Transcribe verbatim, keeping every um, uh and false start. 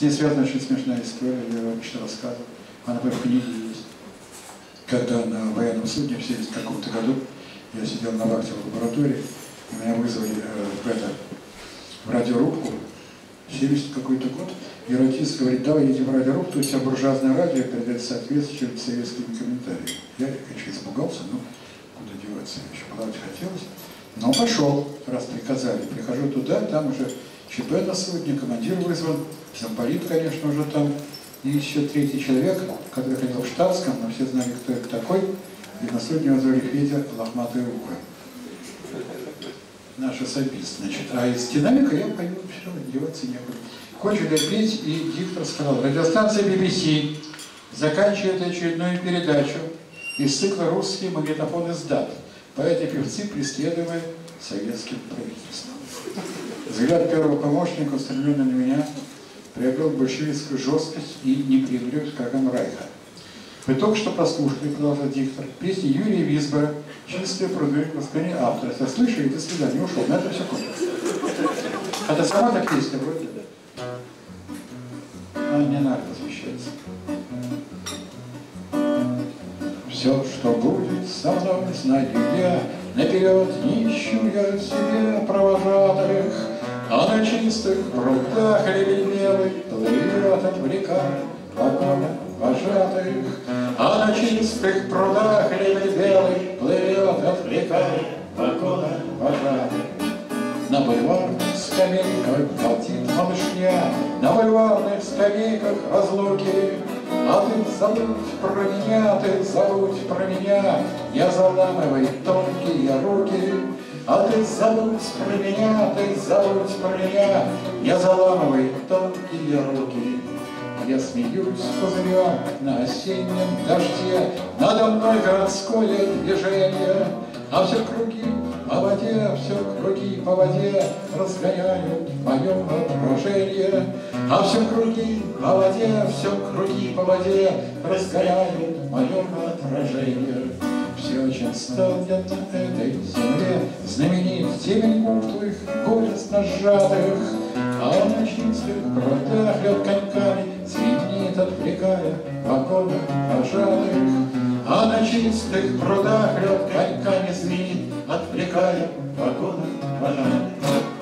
с ней связана очень смешная история, я вам еще рассказывал, она в книге есть. Когда на военном судне в семьдесят каком-то году я сидел на вахте в лаборатории, и меня вызвали э, в, это, в радиорубку, семидесятый какой-то год, и радист говорит, давай едем в радиорубку, у тебя буржуазное радио передает соответствующим советским комментариям. Я, конечно, испугался, но куда деваться, еще плавать хотелось. Но пошел, раз приказали. Прихожу туда, там уже ЧП на судне, командир вызван, замполит, конечно, уже там. И еще третий человек, который ходил в штатском, но все знали, кто это такой. И на судне возвали Федя лохматая рука. Наш особист, значит. А из динамика я пойму, все, деваться некуда. Кончили петь, и диктор сказал, радиостанция би би си заканчивает очередную передачу из цикла «Русский магнитофон издат». Поэты-певцы, преследуемые советским правительством. Взгляд первого помощника, устремленный на меня, приобрел большевистскую жесткость и неприемлемость к шагам Райха. Вы только что прослушали, продолжал диктор, песни Юрия Визбора «Чистые пруды», воспитание автора. Я слышу, и до свидания, ушел. На это все кончилось. Это сама-то песня вроде. Она не надо посвящается. Все, что будет со мной, знаю я, наперед не ищу я себе провожатых, а на чистых прудах лебедь белый плывет отвлекая потом вожатых, а на чистых прудах лебедь белый плывет отвлекая потом вожатых. На бульварных скамейках полтит малышня, на бульварных скамейках разлуки. А ты забудь про меня, ты забудь про меня, я заламываю тонкие руки. А ты забудь про меня, ты забудь про меня, я заламываю тонкие руки. Я смеюсь пузырем на осеннем дожде, надо мной городское движение, а все круги по воде, все круги по воде разгоняют мое отражение, а все круги по воде, все круги по воде разгоняют мое отражение. Все очень стал я на этой земле знаменит темень мудрых, горестно сжатых, а на чистых прудах лед коньками звенит, отвлекая вагоны пожатых. А на чистых прудах лед коньками звенит, отвлекая вагоны пожатых.